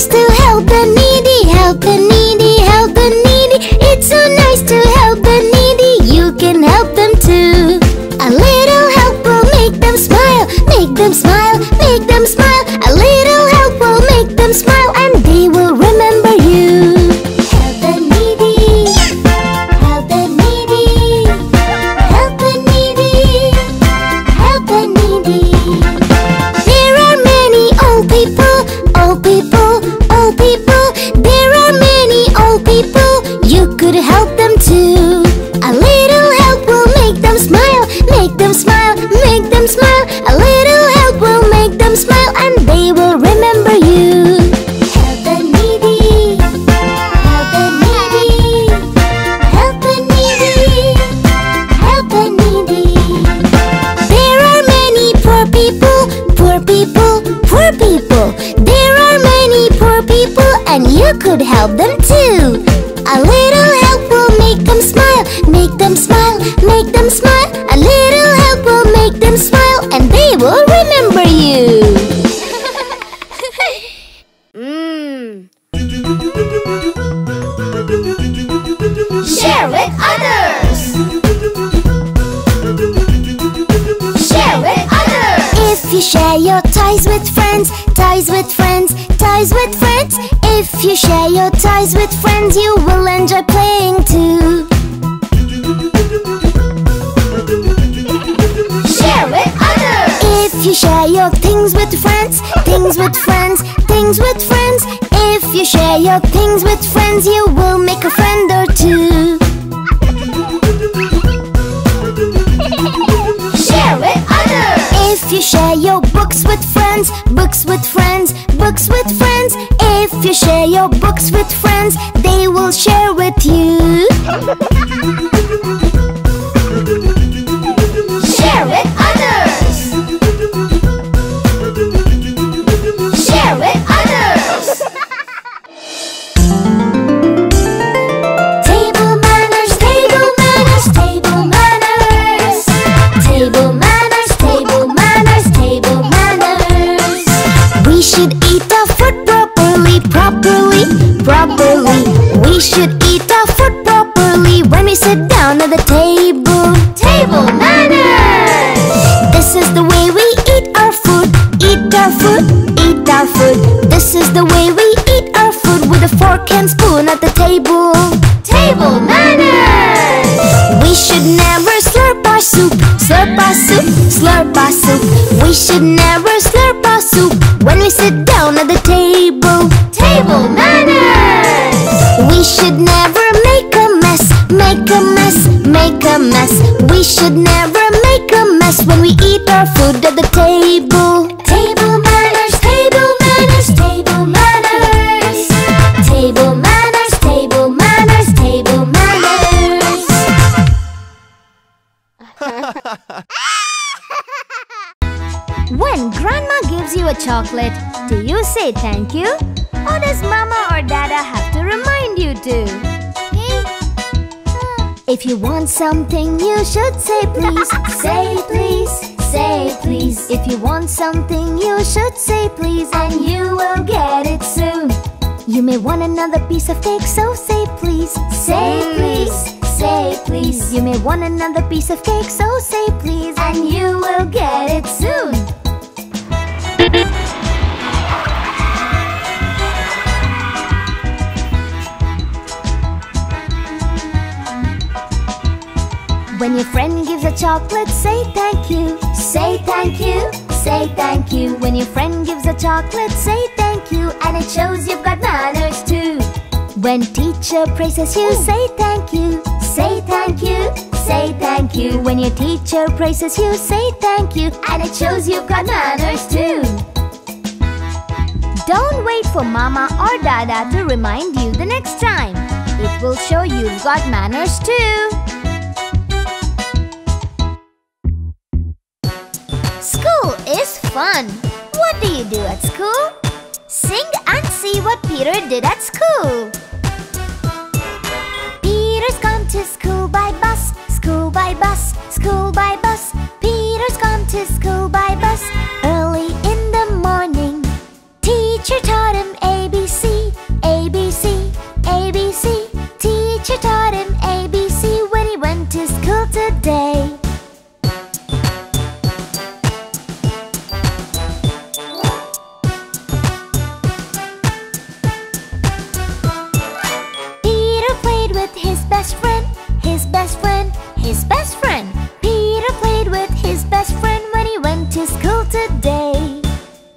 nice to help the needy, help the needy, help the needy. It's so nice to help the needy. You can help them too. A little help will make them smile, make them smile, make them smile. A little help will make them smile, and they will remember you. Could help them too. A little help will make them smile, make them smile, make them smile. A little help will make them smile, and they will remember you. Share with others. Share with others. If you share your toys with friends, toys with friends, toys with friends. If you share your toys with friends, you will enjoy playing too. Share with others. If you share your things with friends, things with friends, things with friends. If you share your things with friends, you will make a friend or two. Share with others. If you share your books with friends, books with friends, books with friends. If you share your books with friends, they will share with you. Share with others. Share with others. Table manners, table manners, table manners. Table manners, table manners, table manners. We should eat our food properly, properly. We should eat our food properly when we sit down at the table. Table manners. This is the way we eat our food, eat our food, eat our food. This is the way we eat our food, with a fork and spoon at the table. Table manners. We should never slurp our soup, slurp our soup, slurp our soup. We should never slurp our soup when we sit down at the table. Table manners. We should never make a mess, make a mess, make a mess. We should never make a mess when we eat our food at the table. Table manners, table manners, table manners. Table manners, table manners, table manners. When Grandma gives you a chocolate, do you say thank you? Or does Mama or Dada have to remind you to? If you want something, you should say please. Say please, say please. If you want something, you should say please, and you will get it soon. You may want another piece of cake, so say please. Say please, say please. You may want another piece of cake, so say please, and you will get it soon. When your friend gives a chocolate, say thank you. Say thank you, say thank you. When your friend gives a chocolate, say thank you, and it shows you've got manners too. When teacher praises you, say thank you. Say thank you, say thank you. When your teacher praises you, say thank you, and it shows you've got manners too. Don't wait for Mama or Dada to remind you the next time. It will show you've got manners too. School is fun. What do you do at school? Sing and see what Peter did at school. Peter's come to school by bus, school by bus, school by bus. Peter's come to school by bus early in the morning. Teacher taught him ABC. with his best friend, his best friend, his best friend. Peter played with his best friend when he went to school today.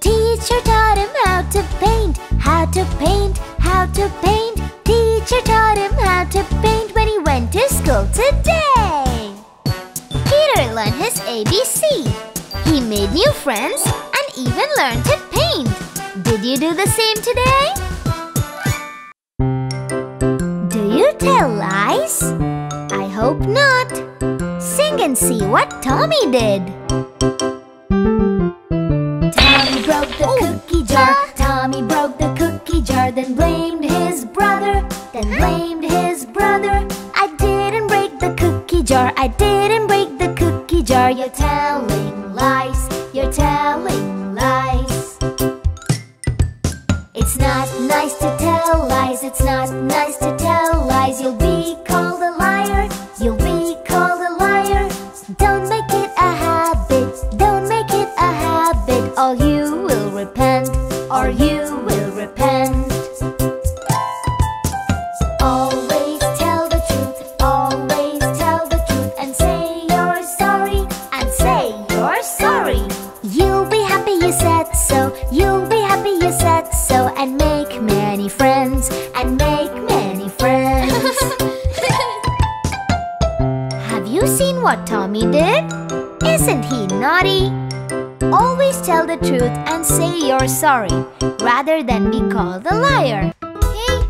Teacher taught him how to paint, how to paint, how to paint. Teacher taught him how to paint when he went to school today. Peter learned his ABC. He made new friends and even learned to paint. Did you do the same today? Do you tell lies? I hope not. Sing and see what Tommy did. Tommy broke the cookie jar. Tommy broke the cookie jar, then blamed his brother. Then blamed his brother. I didn't break the cookie jar. I didn't break the cookie jar. You're telling lies. You're telling lies. It's not nice to tell lies. It's not nice to tell lies. You'll be called a liar. You'll be called a liar. Don't make it a habit. Don't make it a habit, or you will repent. Or you will repent. Always tell the truth, and say you're sorry, and say you're sorry. You'll be happy you said so. You'll be happy you said so, and make many friends, and make many friends. Have you seen what Tommy did? Isn't he naughty? Always tell the truth and say you're sorry, rather than be called a liar. Hey.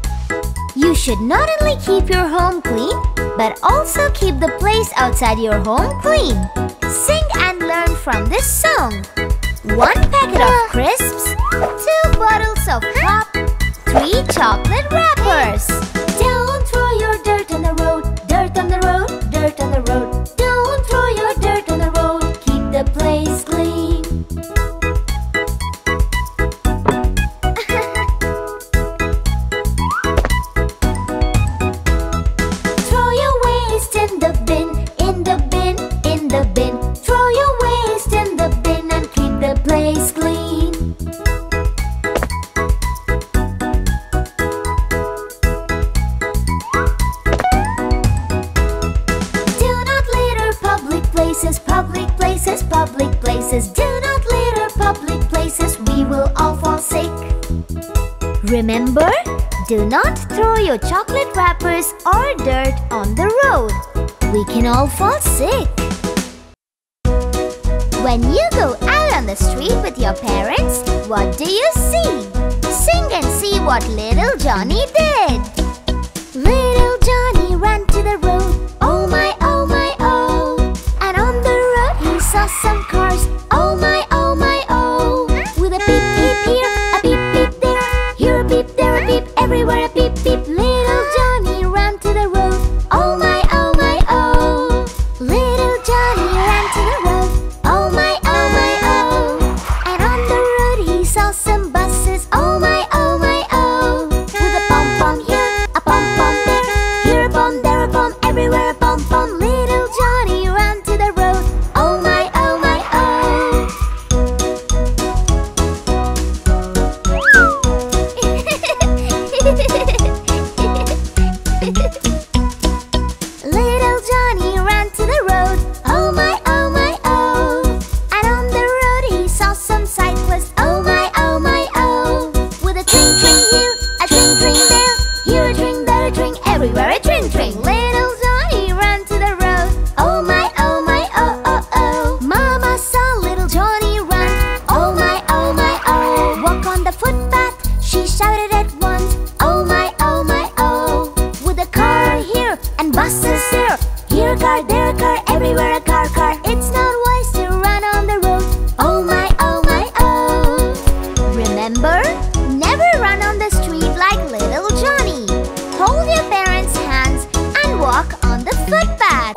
You should not only keep your home clean, but also keep the place outside your home clean. Sing and learn from this song. 1 packet of crisps, 2 bottles of pop, 3 chocolate wrappers. Don't throw your dirt on the road, dirt on the road, dirt on the road. Don't throw your dirt on the road, keep the place clean. Remember, do not throw your chocolate wrappers or dirt on the road. We can all fall sick. When you go out on the street with your parents, what do you see? Sing and see what little Johnny did. Little Johnny ran to the road. Oh my, oh my, oh. And on the road he saw some cars. Oh my, oh my, oh. With a beep, beep here, a beep, beep there. Here a beep, there a beep, everywhere a beep, beep. Little Johnny ran to the road. Oh my, oh my, oh. Little Johnny ran to the road. Oh my, oh my, oh. And on the road he saw some buses. Oh my, oh my, oh. With a pom pom here, a pom pom there. Here a pom, there a pom, everywhere a pom pom. Little Johnny ran to the road. Oh my, oh my, oh. Little Johnny ran to the road. Oh my, oh my, oh. And on the road he saw some cyclists. Oh my, oh my, oh. With a tring tring here, a tring tring there. Here a tring, there a tring, everywhere a tring tring. Little Johnny ran to the road. Oh my, oh my, oh, oh, oh. Mama saw little Johnny run. Oh my, oh my, oh. Walk on the footpath, she shouted at once. Oh my, oh my, oh. With a car here and buses there. Here a car, there a car, everywhere a car, car. It's not wise to run on the road. Oh my, oh my, oh. Remember, never run on the street like little Johnny. Hold your parents' hands and walk on the footpath.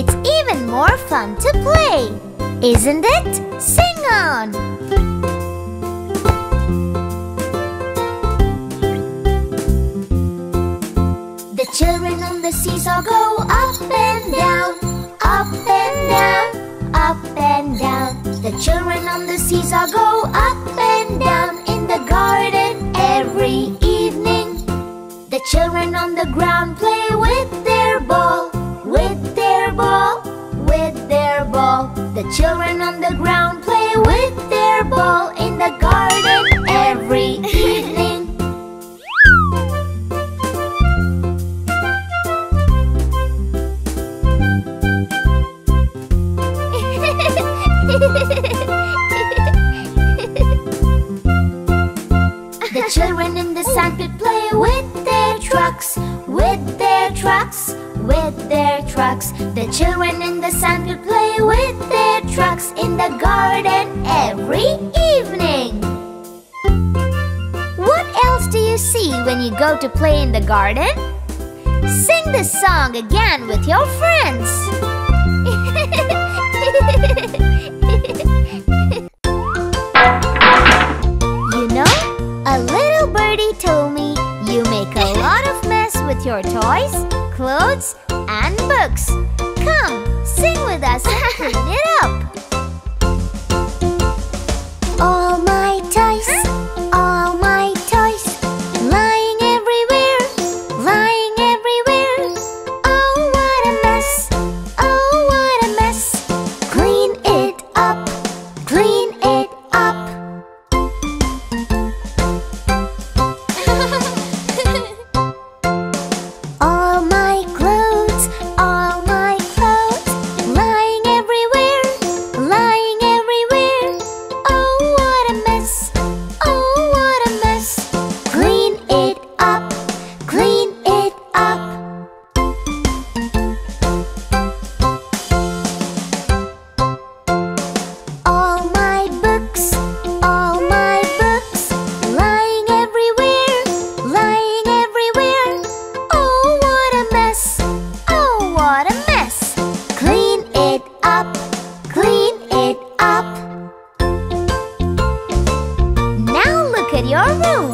It's even more fun to play, isn't it? Sing on! The children on the seesaw go up and down, up and down, up and down. The children on the seesaw go up and down in the garden every The children in the sandpit play with their trucks, with their trucks, with their trucks. The children in the sandpit play with their trucks in the garden every evening. What else do you see when you go to play in the garden? Sing the song again with your friends. With your toys, clothes, and books. Come, sing with us and clean it up. All my toys, all my toys, lying everywhere, lying everywhere. Oh, what a mess, oh, what a mess. Clean it up, clean it up. Your room.